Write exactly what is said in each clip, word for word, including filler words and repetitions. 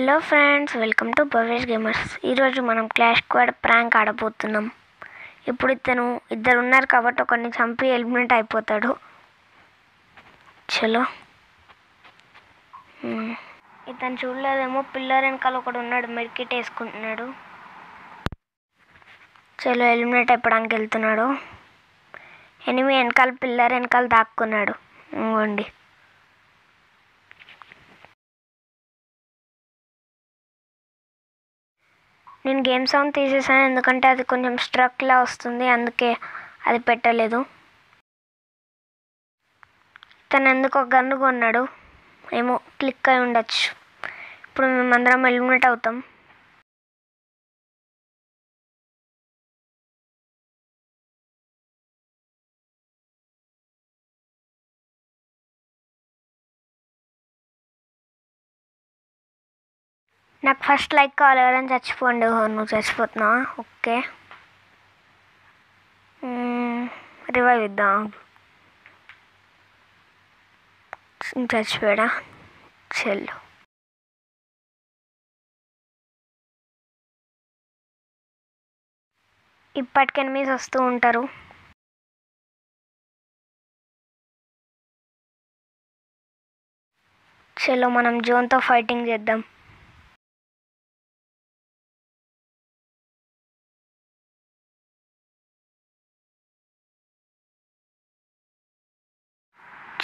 Hello friends welcome to Bhavesh gamers ఈరోజు మనం clash squad prank ఆడబోతున్నాం। ఇప్పుడు ఇతను ఇద్దరు ఉన్నారు కాబట్టి ఒకని చంపి ఎలిమినేట్ అయిపోతాడు। చలో ఇతను చూడలేదేమో, పిల్లర్ వెనకాల ఒకడు ఉన్నాడు, మెర్కిట్ వేసుకుంటున్నాడు। చలో ఎలిమినేట్ అయిపోవడానికి వెళ్తున్నాడు। ఎనిమి వెనకాల పిల్లర్ వెనకాల దాక్కున్నాడు। ఇంకోండి నేను గేమ్ సౌండ్ తీసేసాను, ఎందుకంటే అది కొంచెం స్ట్రక్లా వస్తుంది, అందుకే అది పెట్టలేదు। తను ఎందుకు ఒక గన్ను కొన్నాడు, ఏమో క్లిక్ అయి ఉండొచ్చు। ఇప్పుడు మేమందరం ఎలిమినేట్ అవుతాం। నాకు ఫస్ట్ లైక్ కావాలి, ఎవరైనా చచ్చిపోండి। నువ్వు చచ్చిపోతున్నావా? ఓకే రివైవ్ ఇద్దాం। చచ్చిపోయాడా? చెల్లు ఇప్పటికి ఎనిమిస్ వస్తూ ఉంటారు। చెల్లో మనం జోన్తో ఫైటింగ్ చేద్దాం।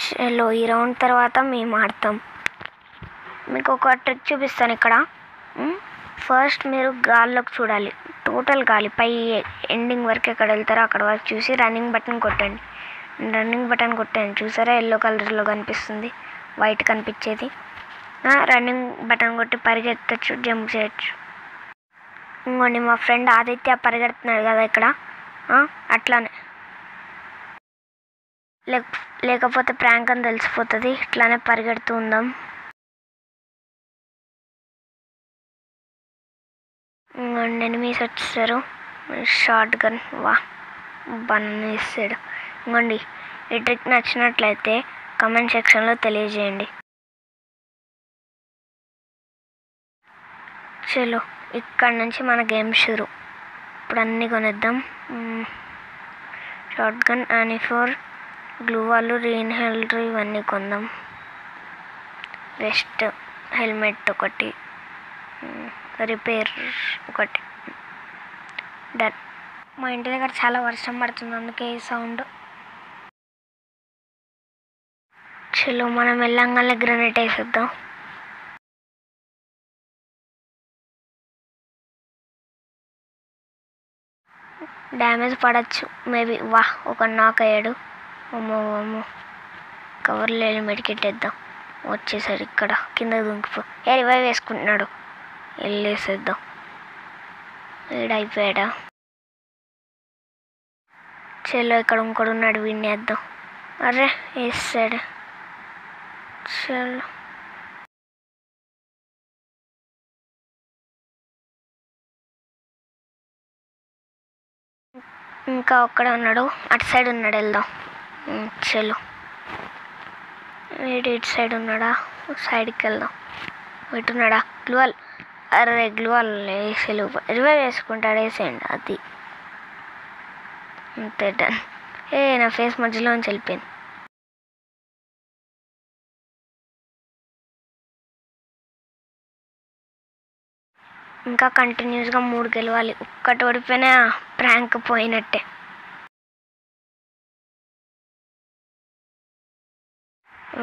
చలో ఈ రౌండ్ తర్వాత మేము ఆడతాం। మీకు ఒక ట్రిక్ చూపిస్తాను ఇక్కడ। ఫస్ట్ మీరు గాల్లోకి చూడాలి, టోటల్ గాలి పై ఎండింగ్ వరకు ఎక్కడ వెళ్తారో అక్కడ వరకు చూసి రన్నింగ్ బటన్ కొట్టండి। రన్నింగ్ బటన్ కొట్టండి, చూసారా? ఎల్లో కలర్లో కనిపిస్తుంది, వైట్ కనిపించేది। రన్నింగ్ బటన్ కొట్టి పరిగెత్తచ్చు, జంప్ చేయొచ్చు। ఇంకోండి మా ఫ్రెండ్ ఆదిత్య పరిగెడుతున్నాడు కదా ఇక్కడ, అట్లానే లేక లేకపోతే ప్రాంక్ అని తెలిసిపోతుంది। ఇట్లానే పరిగెడుతూ ఉందాం। ఎనిమిస్ వచ్చేసారు, షార్ట్ గన్ వా బన్ వేసాడు। ఇంకోండి ఈ ట్రిక్ నచ్చినట్లయితే కమెంట్ సెక్షన్లో తెలియజేయండి। చలో ఇక్కడ నుంచి మన గేమ్ షురు। ఇప్పుడు అన్నీ కొనిద్దాం, షార్ట్ గన్, యానిఫోర్, గ్లూ వాళ్ళు, రెయిన్ హెల్డర్ ఇవన్నీ కొందాం। వెస్ట్, హెల్మెట్ ఒకటి, రిపేర్ ఒకటి డన్। మా ఇంటి దగ్గర చాలా వర్షం పడుతుంది, అందుకే ఈ సౌండ్। చలో మనం వెళ్ళంగానే గ్రనేట్ వేసేద్దాం। డ్యామేజ్ పడచ్చు మేబీ। వా ఒక నాక్ అయ్యాడు। అమ్మో అమ్మో కవర్లు వెళ్ళి మెడికెట్టేద్దాం। వచ్చేసాడు, ఇక్కడ కింద దుంకిపో ఏ రివైవ్ వేసుకుంటున్నాడు, వెళ్ళేసేద్దాం। ఏడైపోయాడా? చెల్లో ఇక్కడ ఇంకోడు ఉన్నాడు, విన్నేద్దాం। అరే వేసాడు, చెల్లో ఇంకా ఒక్కడే ఉన్నాడు, అటు సైడ్ ఉన్నాడు, వెళ్దాం। చలో వీడు ఇటు సైడ్ ఉన్నాడా, సైడ్కి వెళ్దాం। ఇటు ఉన్నాడా? గ్లువల్, అరే గ్లువల్ వేసే లోపల రివైవ్ వేసుకుంటాడు, వేసేయండి అది అంతే డన్। ఏ నా ఫేస్ మధ్యలోంచి వెళ్ళిపోయింది। ఇంకా కంటిన్యూస్గా మూడు గెలవాలి, ఒక్కటి ఓడిపోయినా ప్రాంక్ పోయినట్టే।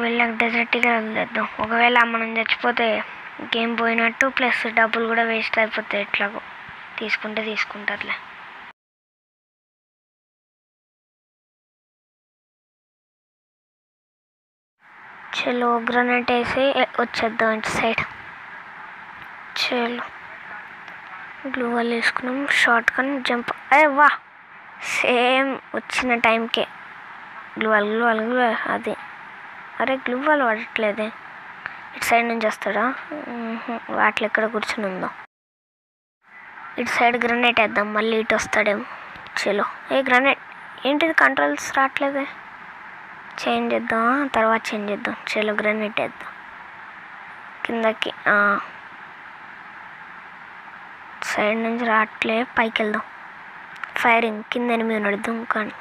వీళ్ళకి డెజర్ట్గా వదిలేద్దాం, ఒకవేళ మనం చచ్చిపోతే గేమ్ పోయినట్టు, ప్లస్ డబ్బులు కూడా వేస్ట్ అయిపోతాయి। ఎట్లాగో తీసుకుంటే తీసుకుంటారులే। చలో గ్రనేట్ వేసి వచ్చేద్దాం ఇటు సైడ్। చలో గ్లూ వాళ్ళు వేసుకున్నాం, షార్ట్ గన్, జంప్, అదే వా సేమ్ వచ్చిన టైంకే గ్లూ వాళ్ళు గ్లూ వాళ్ళు గ్లూ అదే అరే గ్లూ వాళ్ళు వాడట్లేదే, ఇటు సైడ్ నుంచి వస్తాడా? వాటిలో ఎక్కడ కూర్చొని ఉందాం, ఇటు సైడ్ గ్రనేట్ వేద్దాం, మళ్ళీ ఇటు వస్తాడేమో। చలో ఏ గ్రనేట్ ఏంటిది, కంట్రోల్స్ రావట్లేదే, చేంజ్ చేద్దాం, తర్వాత చేంజ్ చేద్దాం। చలో గ్రనేట్ వేద్దాం కిందకి, సైడ్ నుంచి రాట్లే పైకి వెళ్దాం. ఫైరింగ్ కింద ఎనిమిది ఉన్నాడు, దుంకాను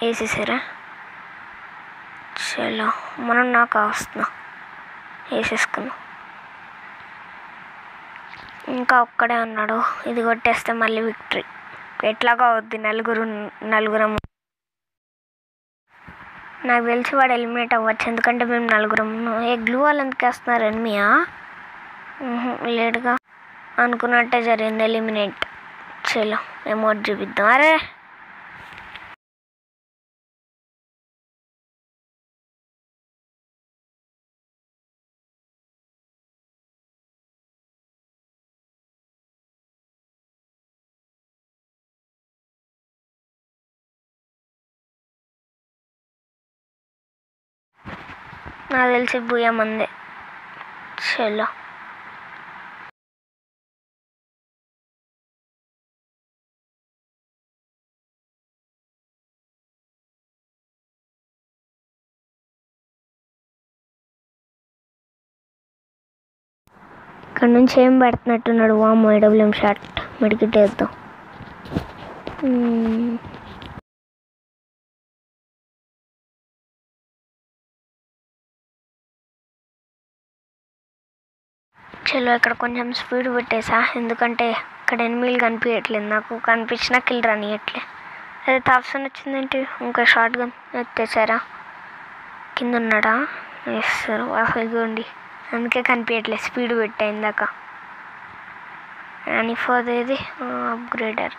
వేసేసారా. చలో మనం నాకు వస్తున్నాం, వేసేసుకున్నాం. ఇంకా ఒక్కడే ఉన్నాడు, ఇది కొట్టేస్తే మళ్ళీ విక్టరీ ఎట్లాగా అవుద్ది. నలుగురు నలుగురం నాకు తెలిసి వాడు ఎలిమినేట్ అవ్వచ్చు, ఎందుకంటే మేము నలుగురం. ఏ గ్లూ వాళ్ళు ఎందుకు వేస్తున్నారు ఎనిమియా? లేట్గా అనుకున్నట్టే జరిగింది ఎలిమినేట్. చలో ఎమోట్ చూపిద్దాం. అరే నాకు తెలిసి భూయం అందే. చలో ఇక్కడ నుంచి ఏం పెడుతున్నట్టున్నాడు. వామ్ ఏడబ్ల్యూఎం షాట్ మెడికిట్ వేద్దాం. చలో ఇక్కడ కొంచెం స్పీడ్ పెట్టేసా, ఎందుకంటే ఇక్కడ ఎనిమిది కనిపించట్లేదు నాకు, కనిపించినా కిల్ రానియట్లే. అదే తాప్సన్ వచ్చిందేంటి, ఇంకా షార్ట్ గన్ ఎత్తేసారా. కింద ఉన్నాడా? వేస్తారు అసలుగోండి, అందుకే కనిపించట్లేదు. స్పీడ్ పెట్టా ఇందాక. అని ఫోర్ ఇది అప్గ్రేడర్.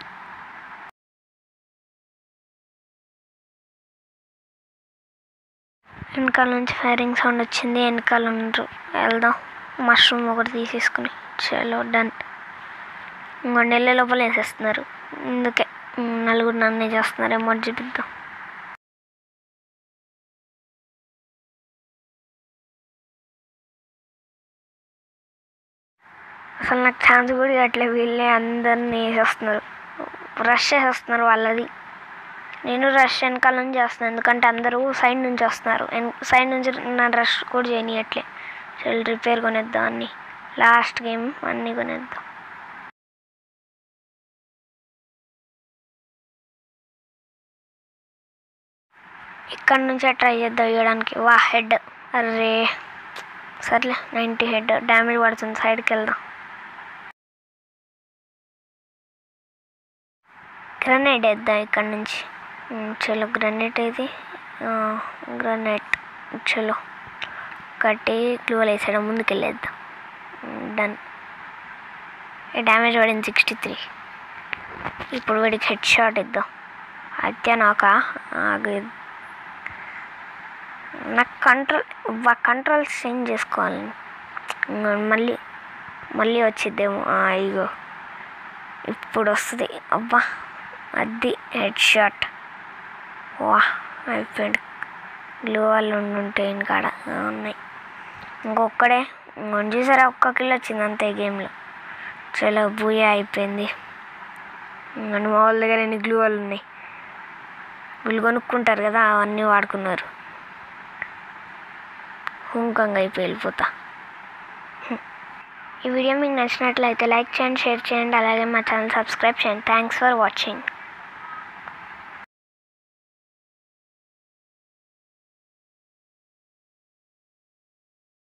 వెనకాల నుంచి ఫైరింగ్ సౌండ్ వచ్చింది, వెనకాల ఉండరు. వెళ్దాం, మష్రూమ్ ఒకటి తీసేసుకుని. చలో డన్. ఇంకో నెల లోపల వేసేస్తున్నారు, అందుకే నలుగురు నన్నే చేస్తున్నారు. ఎమోట్ చూపిద్దాం. అసలు నాకు ఛాన్స్ కూడా అట్లా, వీళ్ళే అందరినీ వేసేస్తున్నారు, రష్ చేసేస్తున్నారు. వాళ్ళది నేను రష్ వెనకాల నుంచి చేస్తున్నాను, ఎందుకంటే అందరూ సైడ్ నుంచి వస్తున్నారు. సైడ్ నుంచి నా రష్ కూడా చేయనియట్లే. చల్ రిపేర్ కొనేద్దాం, అన్నీ లాస్ట్ గేమ్ అన్నీ కొనేద్దాం. ఇక్కడ నుంచే ట్రై చేద్దాం వేయడానికి. వా హెడ్, అరే సర్లే నైంటీ హెడ్ డ్యామేజ్ పడుతుంది. సైడ్కి వెళ్దాం. గ్రనేట్ వేద్దాం ఇక్కడ నుంచి. చలో గ్రనేట్ ఇది గ్రనేట్. చలో ఒకటి గ్లూవల్ వేసాడు, ముందుకెళ్ళేద్దాం. డన్. డ్యామేజ్ పడింది సిక్స్టీ త్రీ. ఇప్పుడు వీడికి హెడ్ షాట్ ఇద్దాం. అత్య నాక నాకు కంట్రోల్ కంట్రోల్స్ చేంజ్ చేసుకోవాలి. మళ్ళీ మళ్ళీ వచ్చిద్దేమో. ఇగో ఇప్పుడు వస్తుంది. అబ్బా అది హెడ్ షాట్. వా అయిపోయింది. గ్లూ వాళ్ళు ఉంటే ఇంకాడ ఉన్నాయి. ఇంకొక్కడే చూసారా, ఒక్క కిలో వచ్చింది అంతే గేమ్లో. చలో బూయా అయిపోయింది. అండ్ మా వాళ్ళ దగ్గర ఎన్ని గ్లూ వాళ్ళు ఉన్నాయి, వీళ్ళు కొనుక్కుంటారు కదా, అవన్నీ వాడుకున్నారు. హుంకంగా అయిపోయి వెళ్ళిపోతా. ఈ వీడియో మీకు నచ్చినట్లయితే లైక్ చేయండి, షేర్ చేయండి, అలాగే మా ఛానల్ సబ్స్క్రైబ్ చేయండి. Thanks for watching.